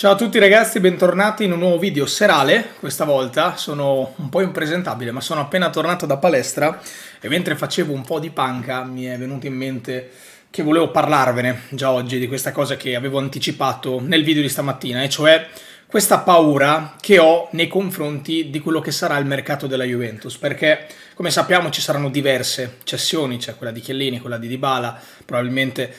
Ciao a tutti ragazzi, bentornati in un nuovo video serale. Questa volta sono un po' impresentabile, ma sono appena tornato da palestra e mentre facevo un po' di panca mi è venuto in mente che volevo parlarvene già oggi di questa cosa che avevo anticipato nel video di stamattina, e cioè questa paura che ho nei confronti di quello che sarà il mercato della Juventus, perché come sappiamo ci saranno diverse cessioni, c'è quella di Chiellini, quella di Dybala, probabilmente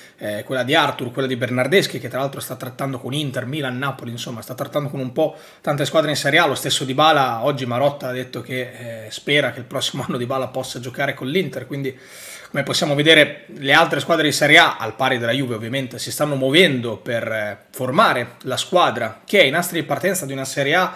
quella di Arthur, quella di Bernardeschi, che tra l'altro sta trattando con Inter, Milan, Napoli, insomma sta trattando con un po' tante squadre in Serie A. Lo stesso Dybala, oggi Marotta ha detto che spera che il prossimo anno Dybala possa giocare con l'Inter, quindi come possiamo vedere le altre squadre di Serie A, al pari della Juve ovviamente, si stanno muovendo per formare la squadra che è in astri di partenza di una Serie A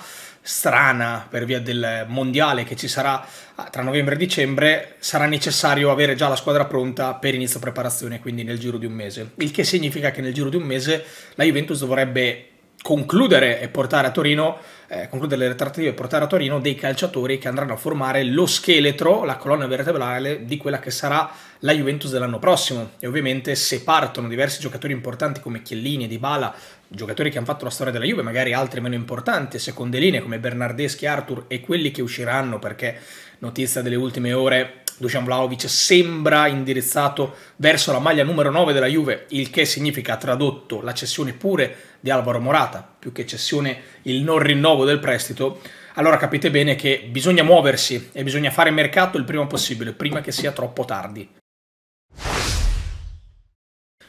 strana per via del mondiale che ci sarà tra novembre e dicembre. Sarà necessario avere già la squadra pronta per inizio preparazione, quindi nel giro di un mese, il che significa che nel giro di un mese la Juventus dovrebbe concludere e portare a Torino concludere le trattative e portare a Torino dei calciatori che andranno a formare lo scheletro, la colonna vertebrale di quella che sarà la Juventus dell'anno prossimo. E ovviamente se partono diversi giocatori importanti come Chiellini e Dybala, giocatori che hanno fatto la storia della Juve, magari altri meno importanti, seconde linee come Bernardeschi, Arthur e quelli che usciranno, perché notizia delle ultime ore, Dušan Vlahović sembra indirizzato verso la maglia numero 9 della Juve, il che significa, tradotto, la cessione pure di Alvaro Morata, più che cessione il non rinnovo del prestito. Allora capite bene che bisogna muoversi e bisogna fare mercato il prima possibile, prima che sia troppo tardi.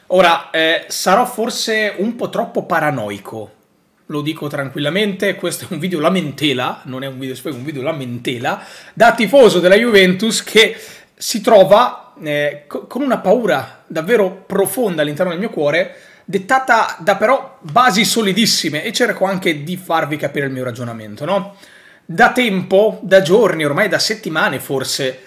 Ora, sarò forse un po' troppo paranoico, lo dico tranquillamente, questo è un video lamentela, non è un video spiego, è un video lamentela da tifoso della Juventus che si trova con una paura davvero profonda all'interno del mio cuore, dettata da però basi solidissime, e cerco anche di farvi capire il mio ragionamento, no? Da tempo, da giorni, ormai da settimane forse,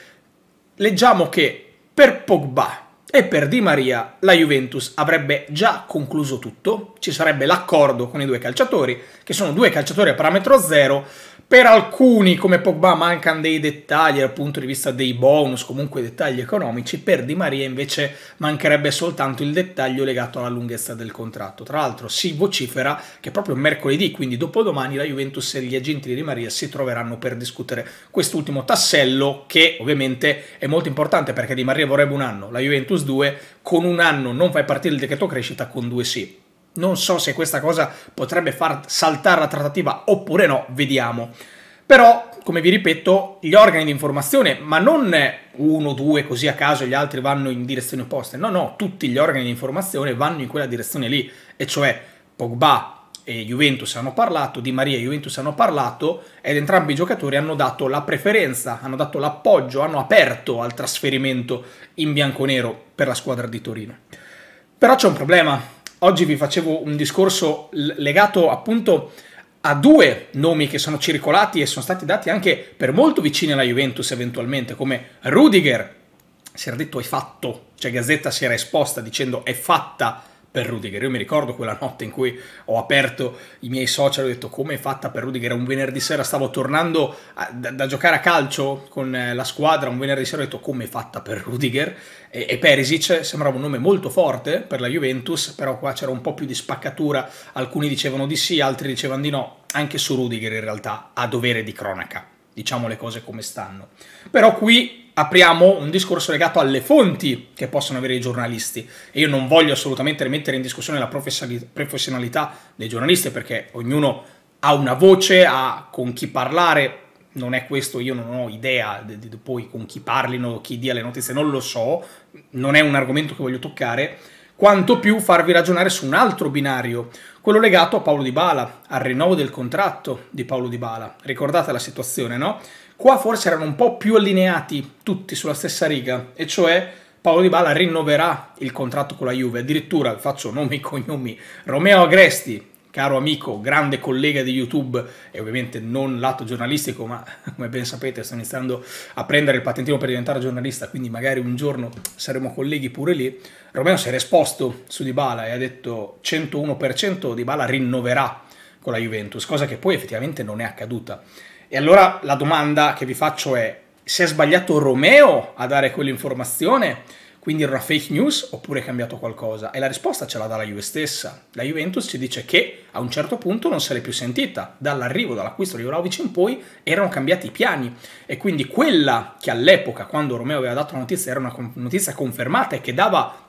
leggiamo che per Pogba e per Di Maria la Juventus avrebbe già concluso tutto, ci sarebbe l'accordo con i due calciatori, che sono due calciatori a parametro zero. Per alcuni come Pogba mancano dei dettagli dal punto di vista dei bonus, comunque dettagli economici, per Di Maria invece mancherebbe soltanto il dettaglio legato alla lunghezza del contratto. Tra l'altro si vocifera che proprio mercoledì, quindi dopodomani, la Juventus e gli agenti di Di Maria si troveranno per discutere quest'ultimo tassello, che ovviamente è molto importante, perché Di Maria vorrebbe un anno, la Juventus 2, con un anno non fai partire il decreto crescita, con 2 sì. Non so se questa cosa potrebbe far saltare la trattativa oppure no, vediamo. Però, come vi ripeto, gli organi di informazione, ma non uno, due così a caso e gli altri vanno in direzioni opposte, no no, tutti gli organi di informazione vanno in quella direzione lì, e cioè Pogba e Juventus hanno parlato, Di Maria e Juventus hanno parlato, ed entrambi i giocatori hanno dato la preferenza, hanno dato l'appoggio, hanno aperto al trasferimento in bianconero per la squadra di Torino. Però c'è un problema. Oggi vi facevo un discorso legato appunto a due nomi che sono circolati e sono stati dati anche per molto vicini alla Juventus eventualmente, come Rüdiger. Si era detto è fatto, cioè Gazzetta si era esposta dicendo è fatta per Rüdiger. Io mi ricordo quella notte in cui ho aperto i miei social e ho detto come è fatta per Rüdiger. Un venerdì sera stavo tornando da giocare a calcio con la squadra, un venerdì sera ho detto come è fatta per Rüdiger, e Perisic sembrava un nome molto forte per la Juventus, però qua c'era un po' più di spaccatura, alcuni dicevano di sì, altri dicevano di no, anche su Rüdiger in realtà a dovere di cronaca, diciamo le cose come stanno. Però qui apriamo un discorso legato alle fonti che possono avere i giornalisti, e io non voglio assolutamente rimettere in discussione la professionalità dei giornalisti, perché ognuno ha una voce, ha con chi parlare, non è questo, io non ho idea di poi con chi parlino, chi dia le notizie, non lo so, non è un argomento che voglio toccare, quanto più farvi ragionare su un altro binario, quello legato a Paulo Dybala, al rinnovo del contratto di Paulo Dybala. Ricordate la situazione, no? Qua forse erano un po' più allineati tutti sulla stessa riga, e cioè Paulo Dybala rinnoverà il contratto con la Juve. Addirittura, faccio nomi e cognomi, Romeo Agresti, caro amico, grande collega di YouTube, e ovviamente non lato giornalistico, ma come ben sapete sto iniziando a prendere il patentino per diventare giornalista, quindi magari un giorno saremo colleghi pure lì. Romeo si era esposto su Dybala e ha detto 101% Dybala rinnoverà con la Juventus, cosa che poi effettivamente non è accaduta. E allora la domanda che vi faccio è, se è sbagliato Romeo a dare quell'informazione, Quindi era una fake news oppure è cambiato qualcosa? E la risposta ce la dà la Juve stessa. La Juventus ci dice che a un certo punto non se l'è più sentita. Dall'arrivo, dall'acquisto di Vlahović in poi erano cambiati i piani e quindi quella che all'epoca, quando Romeo aveva dato la notizia, era una notizia confermata e che dava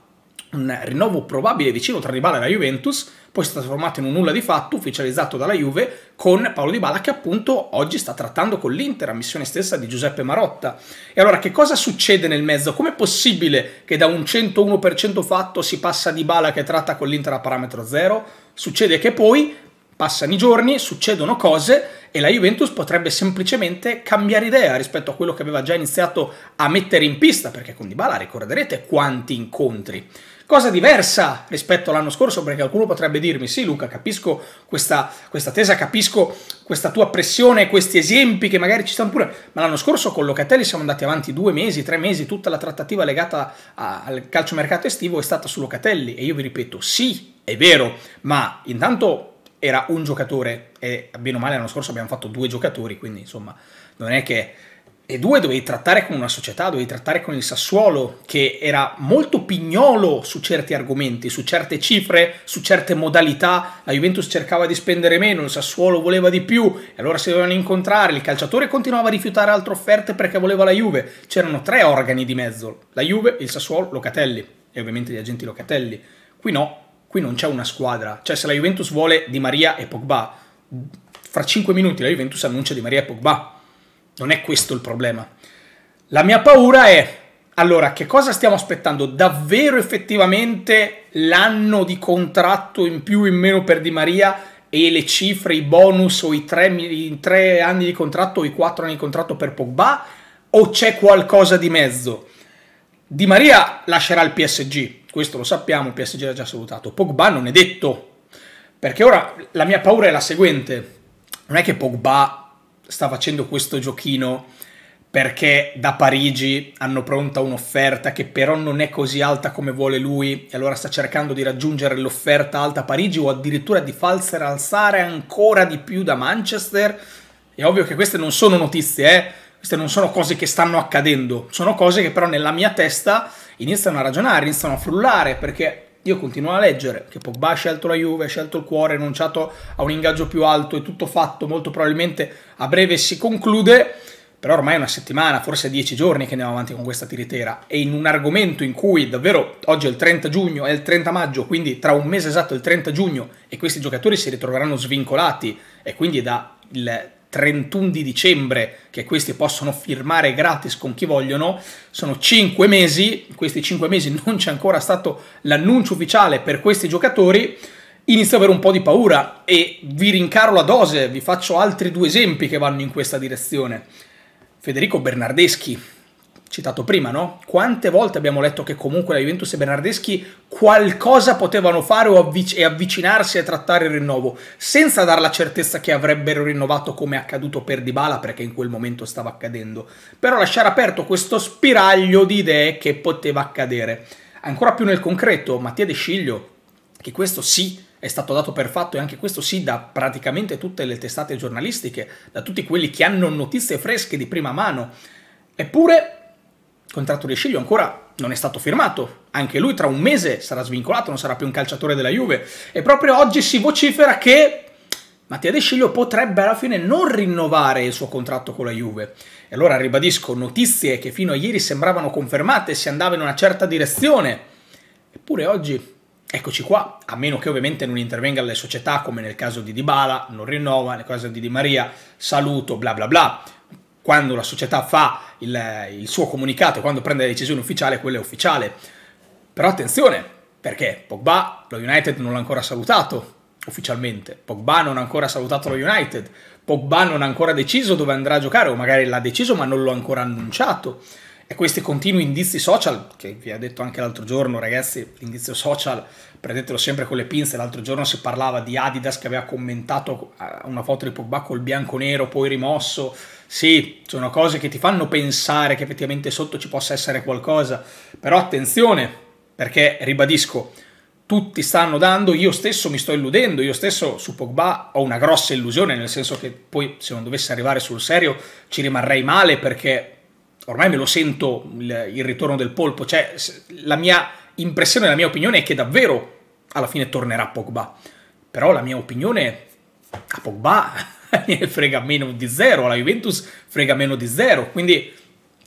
un rinnovo probabile vicino tra Dybala e la Juventus, poi si è trasformato in un nulla di fatto ufficializzato dalla Juve con Paulo Dybala che appunto oggi sta trattando con l'Inter, a missione stessa di Giuseppe Marotta. E allora che cosa succede nel mezzo? Com'è possibile che da un 101% fatto si passa a Dybala che tratta con l'Inter a parametro zero? Succede che poi passano i giorni, succedono cose e la Juventus potrebbe semplicemente cambiare idea rispetto a quello che aveva già iniziato a mettere in pista, perché con Dybala ricorderete quanti incontri. Cosa diversa rispetto all'anno scorso, perché qualcuno potrebbe dirmi: sì Luca, capisco questa tesi, capisco questa tua pressione, questi esempi che magari ci stanno pure, ma l'anno scorso con Locatelli siamo andati avanti 2 mesi, 3 mesi, tutta la trattativa legata al calciomercato estivo è stata su Locatelli e io vi ripeto, sì, è vero, ma intanto era un giocatore e bene o male l'anno scorso abbiamo fatto 2 giocatori, quindi insomma non è che... E 2 dovevi trattare con una società, dovevi trattare con il Sassuolo che era molto pignolo su certi argomenti, su certe cifre, su certe modalità. La Juventus cercava di spendere meno, il Sassuolo voleva di più e allora si dovevano incontrare, il calciatore continuava a rifiutare altre offerte perché voleva la Juve. C'erano 3 organi di mezzo, la Juve, il Sassuolo, Locatelli e ovviamente gli agenti Locatelli. Qui no. Qui non c'è una squadra, cioè se la Juventus vuole Di Maria e Pogba, fra 5 minuti la Juventus annuncia Di Maria e Pogba, non è questo il problema. La mia paura è, allora, che cosa stiamo aspettando? Davvero effettivamente l'anno di contratto in più in meno per Di Maria e le cifre, i bonus o i 3 anni di contratto o i 4 anni di contratto per Pogba, o c'è qualcosa di mezzo? Di Maria lascerà il PSG. Questo lo sappiamo, il PSG l'ha già salutato. Pogba non è detto, perché ora la mia paura è la seguente. Non è che Pogba sta facendo questo giochino perché da Parigi hanno pronta un'offerta che però non è così alta come vuole lui e allora sta cercando di raggiungere l'offerta alta a Parigi o addirittura di falsare, alzare ancora di più da Manchester. È ovvio che queste non sono notizie, queste non sono cose che stanno accadendo, sono cose che però nella mia testa iniziano a ragionare, iniziano a frullare, perché io continuo a leggere che Pogba ha scelto la Juve, ha scelto il cuore, ha rinunciato a un ingaggio più alto, è tutto fatto, molto probabilmente a breve si conclude, però ormai è una settimana, forse 10 giorni che andiamo avanti con questa tiritera e in un argomento in cui davvero oggi è il 30 giugno, è il 30 maggio, quindi tra un mese esatto è il 30 giugno e questi giocatori si ritroveranno svincolati e quindi da il 31 di dicembre che questi possono firmare gratis con chi vogliono, sono 5 mesi, in questi 5 mesi non c'è ancora stato l'annuncio ufficiale per questi giocatori, inizio ad avere un po' di paura e vi rincaro la dose, vi faccio altri 2 esempi che vanno in questa direzione. Federico Bernardeschi, citato prima, no? Quante volte abbiamo letto che comunque la Juventus e Bernardeschi qualcosa potevano fare e avvicinarsi a trattare il rinnovo, senza dar la certezza che avrebbero rinnovato come è accaduto per Dybala, perché in quel momento stava accadendo. Però lasciare aperto questo spiraglio di idee che poteva accadere. Ancora più nel concreto, Mattia De Sciglio, che questo sì è stato dato per fatto e anche questo sì da praticamente tutte le testate giornalistiche, da tutti quelli che hanno notizie fresche di prima mano. Eppure... il contratto di Sciglio ancora non è stato firmato, anche lui tra un mese sarà svincolato, non sarà più un calciatore della Juve e proprio oggi si vocifera che Mattia De Sciglio potrebbe alla fine non rinnovare il suo contratto con la Juve. E allora ribadisco, notizie che fino a ieri sembravano confermate, si andava in una certa direzione, eppure oggi eccoci qua, a meno che ovviamente non intervenga le società come nel caso di Dybala, non rinnova, nel caso di Di Maria, saluto, bla bla bla. Quando la società fa il suo comunicato, quando prende la decisione ufficiale, quella è ufficiale. Però attenzione, perché Pogba, lo United non l'ha ancora salutato ufficialmente, Pogba non ha ancora salutato lo United, Pogba non ha ancora deciso dove andrà a giocare, o magari l'ha deciso ma non l'ha ancora annunciato. E questi continui indizi social, che vi ho detto anche l'altro giorno, ragazzi, l'indizio social, prendetelo sempre con le pinze. L'altro giorno si parlava di Adidas che aveva commentato una foto di Pogba col bianco-nero, poi rimosso. Sì, sono cose che ti fanno pensare che effettivamente sotto ci possa essere qualcosa. Però attenzione, perché ribadisco, tutti stanno dando, io stesso mi sto illudendo, io stesso su Pogba ho una grossa illusione, nel senso che poi se non dovesse arrivare sul serio ci rimarrei male perché... ormai me lo sento il ritorno del polpo, cioè la mia impressione, la mia opinione è che davvero alla fine tornerà Pogba, però la mia opinione a Pogba ne frega meno di zero, alla Juventus frega meno di zero, quindi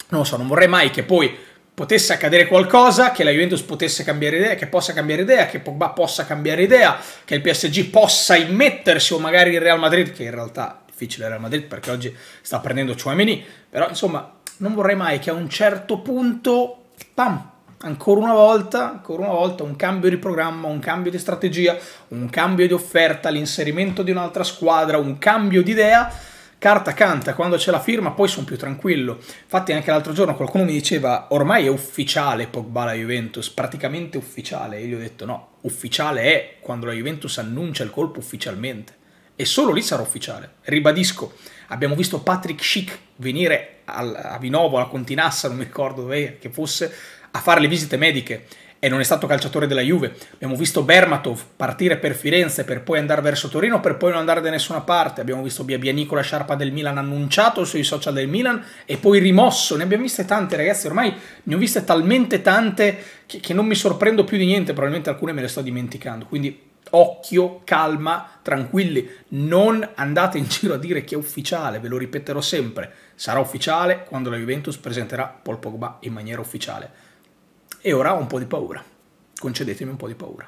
non lo so, non vorrei mai che poi potesse accadere qualcosa, che la Juventus potesse cambiare idea, che possa cambiare idea, che Pogba possa cambiare idea, che il PSG possa immettersi o magari il Real Madrid, che in realtà è difficile il Real Madrid perché oggi sta prendendo Tchouaméni, però insomma non vorrei mai che a un certo punto, pam, ancora una volta un cambio di programma, un cambio di strategia, un cambio di offerta, l'inserimento di un'altra squadra, un cambio di idea, carta canta, quando c'è la firma poi sono più tranquillo. Infatti anche l'altro giorno qualcuno mi diceva ormai è ufficiale Pogba alla Juventus, praticamente ufficiale, e io gli ho detto no, ufficiale è quando la Juventus annuncia il colpo ufficialmente, e solo lì sarà ufficiale. Ribadisco, abbiamo visto Patrick Schick venire a Vinovo, alla Continassa, non mi ricordo dove che fosse, a fare le visite mediche, e non è stato calciatore della Juve. Abbiamo visto Bermatov partire per Firenze per poi andare verso Torino, per poi non andare da nessuna parte. Abbiamo visto Bianico, la Sciarpa del Milan, annunciato sui social del Milan e poi rimosso. Ne abbiamo viste tante, ragazzi, ormai ne ho viste talmente tante che non mi sorprendo più di niente, probabilmente alcune me le sto dimenticando. Quindi occhio, calma, tranquilli, non andate in giro a dire che è ufficiale, ve lo ripeterò sempre, sarà ufficiale quando la Juventus presenterà Paul Pogba in maniera ufficiale. E ora ho un po' di paura, concedetemi un po' di paura.